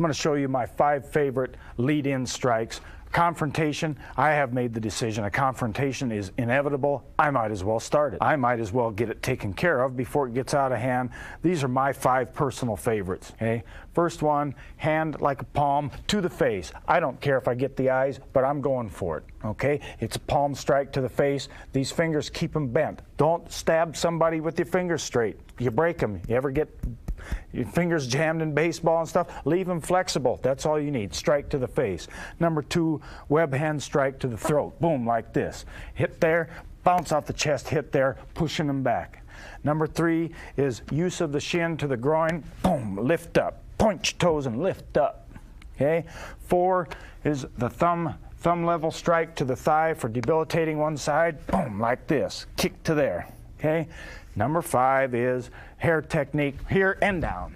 I'm going to show you my 5 favorite lead-in strikes. Confrontation, I have made the decision. A confrontation is inevitable. I might as well start it. I might as well get it taken care of before it gets out of hand. These are my 5 personal favorites. Okay? First one, hand like a palm to the face. I don't care if I get the eyes, but I'm going for it. Okay? It's a palm strike to the face. These fingers, keep them bent. Don't stab somebody with your fingers straight. You break them. You ever get your fingers jammed in baseball and stuff? Leave them flexible. That's all you need. Strike to the face. Number 2, web hand strike to the throat. Boom, like this. Hit there, bounce off the chest, hit there, pushing them back. Number 3 is use of the shin to the groin. Boom, lift up. Point your toes and lift up. Okay? 4 is the thumb level strike to the thigh for debilitating one side. Boom, like this. Kick to there. Okay? Number 5 is hair technique, here and down.